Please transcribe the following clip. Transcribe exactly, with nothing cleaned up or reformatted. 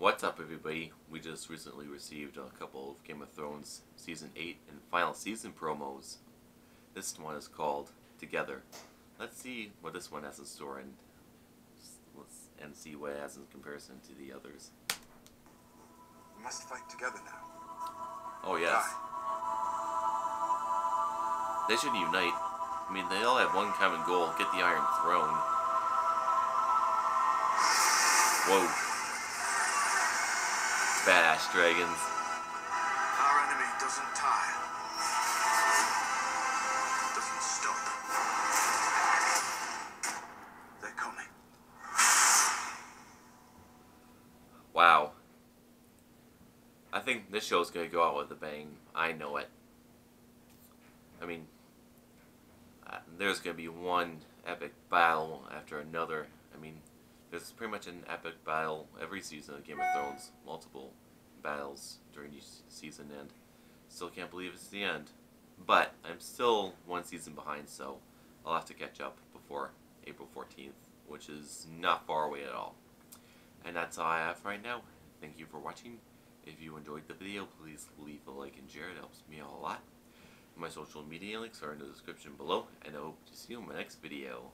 What's up, everybody? We just recently received a couple of Game of Thrones Season eight and Final Season promos. This one is called Together. Let's see what this one has in store and, let's, and see what it has in comparison to the others. We must fight together now. Oh, yes. Die. They should unite. I mean, they all have one common goal, get the Iron Throne. Whoa. Badass dragons. Our enemy doesn't tire. Doesn't stop. They're coming. Wow. I think this show's gonna go out with a bang. I know it. I mean, uh, there's gonna be one epic battle after another. I mean, there's pretty much an epic battle every season of Game of Thrones, multiple battles during each season, and still can't believe it's the end. But I'm still one season behind, so I'll have to catch up before April fourteenth, which is not far away at all. And that's all I have right now. Thank you for watching. If you enjoyed the video, please leave a like and share. It helps me out a lot. My social media links are in the description below, and I hope to see you in my next video.